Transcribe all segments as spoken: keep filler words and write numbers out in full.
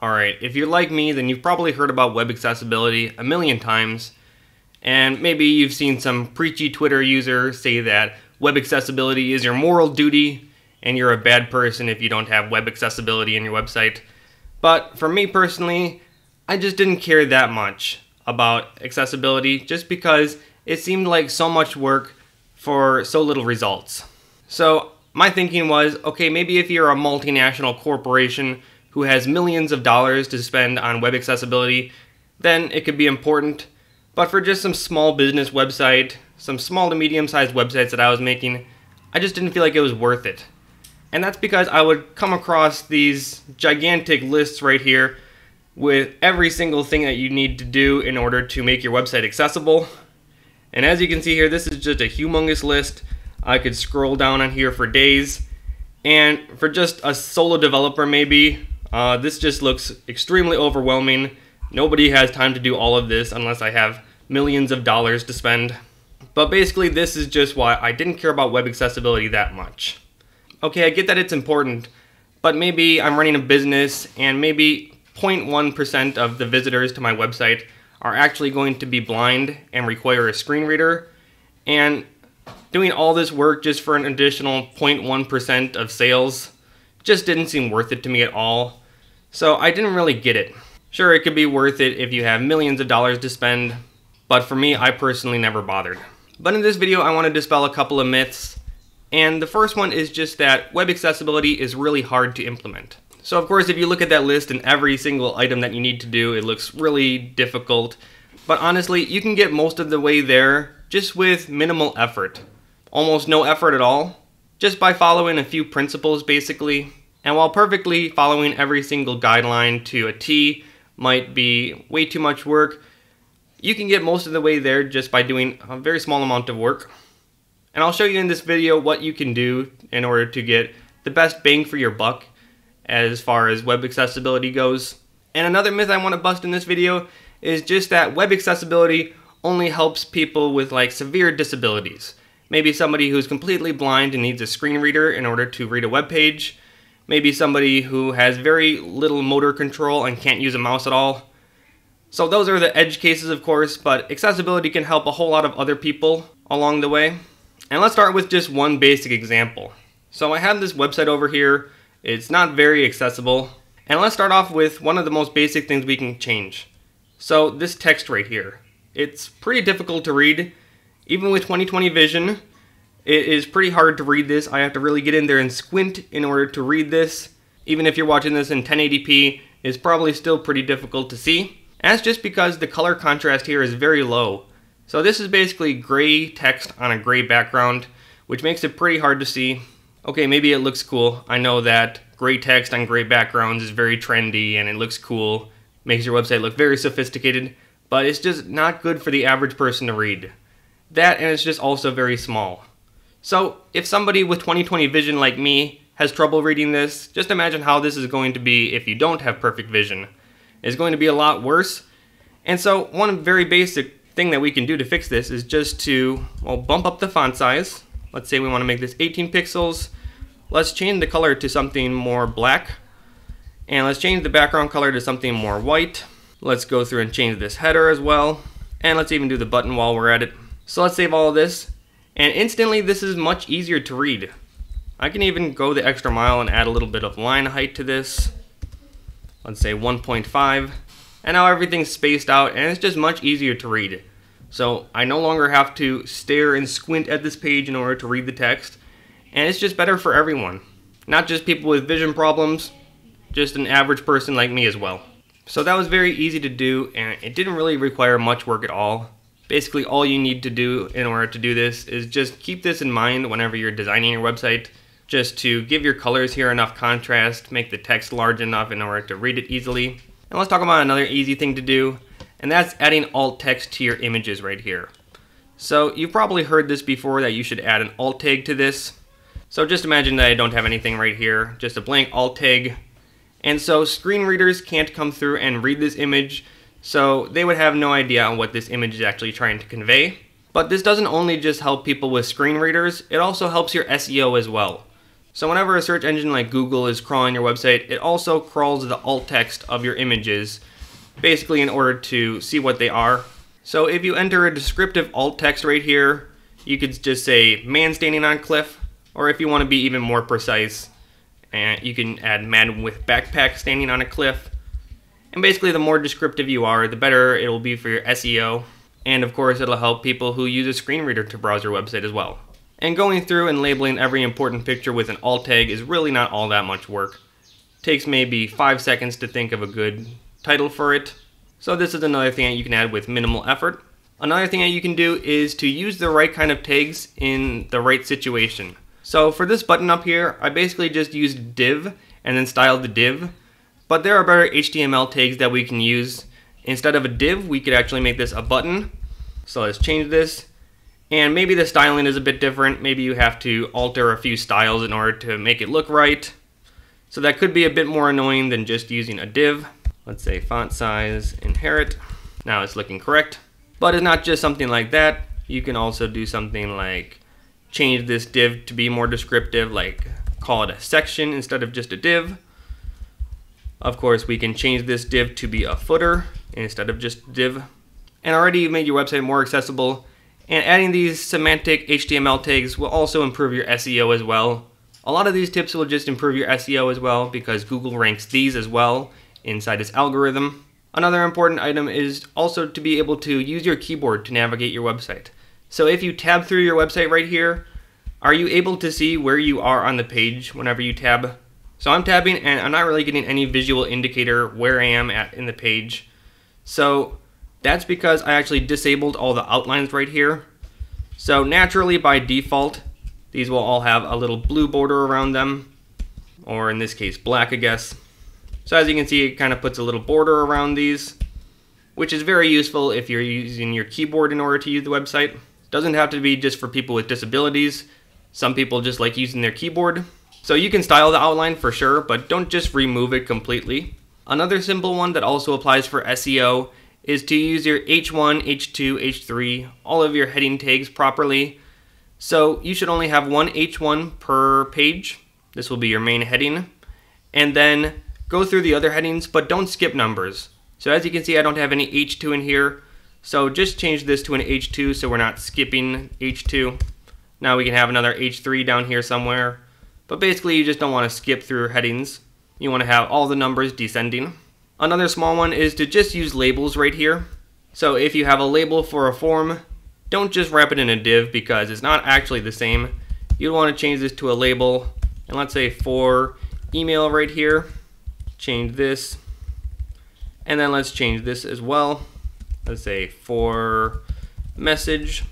Alright, if you're like me, then you've probably heard about web accessibility a million times, and maybe you've seen some preachy Twitter user say that web accessibility is your moral duty, and you're a bad person if you don't have web accessibility in your website. But for me personally, I just didn't care that much about accessibility just because it seemed like so much work for so little results. So my thinking was, okay, maybe if you're a multinational corporation who has millions of dollars to spend on web accessibility, then it could be important. But for just some small business website, some small to medium-sized websites that I was making, I just didn't feel like it was worth it. And that's because I would come across these gigantic lists right here with every single thing that you need to do in order to make your website accessible. And as you can see here, this is just a humongous list. I could scroll down on here for days. And for just a solo developer maybe, Uh, this just looks extremely overwhelming. Nobody has time to do all of this unless I have millions of dollars to spend. But basically this is just why I didn't care about web accessibility that much. Okay, I get that it's important, but maybe I'm running a business and maybe zero point one percent of the visitors to my website are actually going to be blind and require a screen reader. And doing all this work just for an additional zero point one percent of sales just didn't seem worth it to me at all. So I didn't really get it. Sure, it could be worth it if you have millions of dollars to spend, but for me, I personally never bothered. But in this video, I want to dispel a couple of myths. And the first one is just that web accessibility is really hard to implement. So of course, if you look at that list and every single item that you need to do, it looks really difficult. But honestly, you can get most of the way there just with minimal effort. Almost no effort at all, just by following a few principles basically. And while perfectly following every single guideline to a T might be way too much work, you can get most of the way there just by doing a very small amount of work. And I'll show you in this video what you can do in order to get the best bang for your buck as far as web accessibility goes. And another myth I want to bust in this video is just that web accessibility only helps people with like severe disabilities. Maybe somebody who's completely blind and needs a screen reader in order to read a web page. Maybe somebody who has very little motor control and can't use a mouse at all. So those are the edge cases, of course, but accessibility can help a whole lot of other people along the way. And let's start with just one basic example. So I have this website over here. It's not very accessible. And let's start off with one of the most basic things we can change. So this text right here. It's pretty difficult to read. Even with twenty twenty vision, it is pretty hard to read this. I have to really get in there and squint in order to read this. Even if you're watching this in ten eighty p, it's probably still pretty difficult to see. And that's just because the color contrast here is very low. So this is basically gray text on a gray background, which makes it pretty hard to see. Okay, maybe it looks cool. I know that gray text on gray backgrounds is very trendy and it looks cool, makes your website look very sophisticated, but it's just not good for the average person to read. That, and it's just also very small. So if somebody with twenty twenty vision like me has trouble reading this, just imagine how this is going to be if you don't have perfect vision. It's going to be a lot worse. And so one very basic thing that we can do to fix this is just to, well, bump up the font size. Let's say we want to make this eighteen pixels. Let's change the color to something more black. And let's change the background color to something more white. Let's go through and change this header as well. And let's even do the button while we're at it. So let's save all of this, and instantly this is much easier to read. I can even go the extra mile and add a little bit of line height to this. Let's say one point five, and now everything's spaced out and it's just much easier to read. So I no longer have to stare and squint at this page in order to read the text, and it's just better for everyone. Not just people with vision problems, just an average person like me as well. So that was very easy to do, and it didn't really require much work at all. Basically, all you need to do in order to do this is just keep this in mind whenever you're designing your website, just to give your colors here enough contrast, make the text large enough in order to read it easily. And let's talk about another easy thing to do, and that's adding alt text to your images right here. So you've probably heard this before, that you should add an alt tag to this. So just imagine that I don't have anything right here, just a blank alt tag. And so screen readers can't come through and read this image, so they would have no idea on what this image is actually trying to convey. But this doesn't only just help people with screen readers, it also helps your S E O as well. So whenever a search engine like Google is crawling your website, it also crawls the alt text of your images, basically in order to see what they are. So if you enter a descriptive alt text right here, you could just say man standing on cliff, or if you want to be even more precise, and you can add man with backpack standing on a cliff. And basically the more descriptive you are, the better it will be for your S E O. And of course it'll help people who use a screen reader to browse your website as well. And going through and labeling every important picture with an alt tag is really not all that much work. It takes maybe five seconds to think of a good title for it. So this is another thing that you can add with minimal effort. Another thing that you can do is to use the right kind of tags in the right situation. So for this button up here, I basically just used div and then styled the div. But there are better H T M L tags that we can use. Instead of a div, we could actually make this a button. So let's change this. And maybe the styling is a bit different. Maybe you have to alter a few styles in order to make it look right. So that could be a bit more annoying than just using a div. Let's say font size inherit. Now it's looking correct. But it's not just something like that. You can also do something like change this div to be more descriptive, like call it a section instead of just a div. Of course, we can change this div to be a footer instead of just div. And already you've made your website more accessible. And adding these semantic H T M L tags will also improve your S E O as well. A lot of these tips will just improve your S E O as well because Google ranks these as well inside its algorithm. Another important item is also to be able to use your keyboard to navigate your website. So if you tab through your website right here, are you able to see where you are on the page whenever you tab? So I'm tabbing and I'm not really getting any visual indicator where I am at in the page. So that's because I actually disabled all the outlines right here. So naturally by default, these will all have a little blue border around them, or in this case black, I guess. So as you can see, it kind of puts a little border around these, which is very useful if you're using your keyboard in order to use the website. It doesn't have to be just for people with disabilities. Some people just like using their keyboard. So you can style the outline for sure, but don't just remove it completely. Another simple one that also applies for S E O is to use your H one, H two, H three, all of your heading tags properly. So you should only have one H one per page. This will be your main heading. And then go through the other headings, but don't skip numbers. So as you can see, I don't have any H two in here. So just change this to an H two so we're not skipping H two. Now we can have another H three down here somewhere. But basically, you just don't want to skip through headings. You want to have all the numbers descending. Another small one is to just use labels right here. So if you have a label for a form, don't just wrap it in a div because it's not actually the same. You'd want to change this to a label, and let's say for email right here, change this. And then let's change this as well. Let's say for message,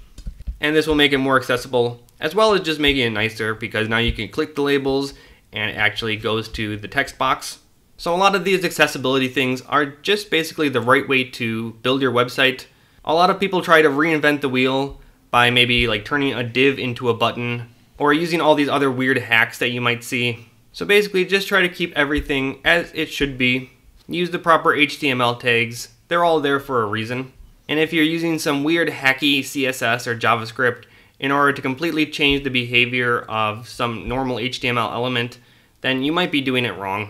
and this will make it more accessible as well as just making it nicer because now you can click the labels and it actually goes to the text box. So a lot of these accessibility things are just basically the right way to build your website. A lot of people try to reinvent the wheel by maybe like turning a div into a button or using all these other weird hacks that you might see. So basically just try to keep everything as it should be. Use the proper H T M L tags. They're all there for a reason. And if you're using some weird hacky C S S or JavaScript in order to completely change the behavior of some normal H T M L element, then you might be doing it wrong.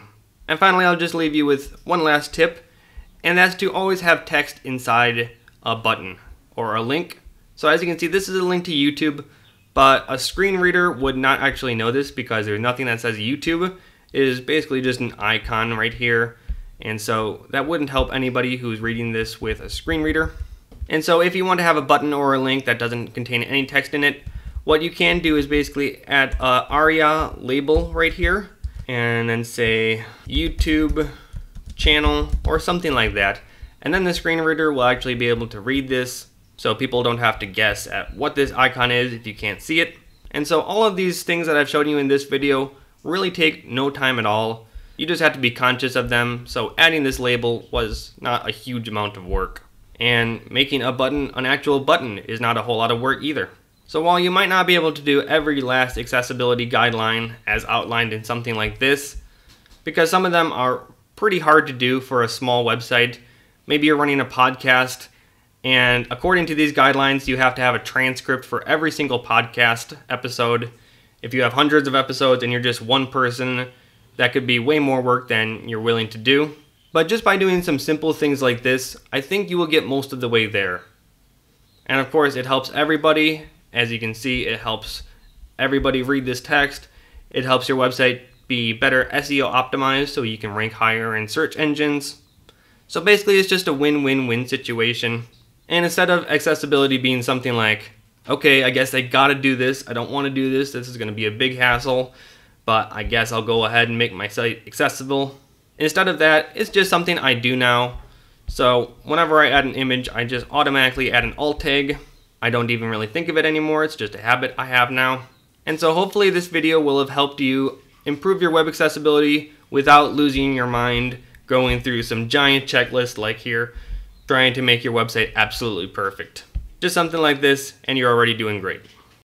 And finally, I'll just leave you with one last tip, and that's to always have text inside a button or a link. So as you can see, this is a link to YouTube, but a screen reader would not actually know this because there's nothing that says YouTube. It is basically just an icon right here. And so that wouldn't help anybody who's reading this with a screen reader. And so if you want to have a button or a link that doesn't contain any text in it, what you can do is basically add a ARIA label right here, and then say YouTube channel or something like that. And then the screen reader will actually be able to read this so people don't have to guess at what this icon is if you can't see it. And so all of these things that I've shown you in this video really take no time at all. You just have to be conscious of them. So adding this label was not a huge amount of work. And making a button an actual button is not a whole lot of work either. So while you might not be able to do every last accessibility guideline as outlined in something like this, because some of them are pretty hard to do for a small website, maybe you're running a podcast, and according to these guidelines, you have to have a transcript for every single podcast episode. If you have hundreds of episodes and you're just one person, that could be way more work than you're willing to do. But just by doing some simple things like this, I think you will get most of the way there. And of course, it helps everybody. As you can see, it helps everybody read this text. It helps your website be better S E O optimized so you can rank higher in search engines. So basically, it's just a win-win-win situation. And instead of accessibility being something like, okay, I guess I gotta do this, I don't wanna do this, this is gonna be a big hassle, but I guess I'll go ahead and make my site accessible. Instead of that, it's just something I do now. So whenever I add an image, I just automatically add an alt tag. I don't even really think of it anymore, it's just a habit I have now. And so hopefully this video will have helped you improve your web accessibility without losing your mind going through some giant checklist like here, trying to make your website absolutely perfect. Just something like this, and you're already doing great.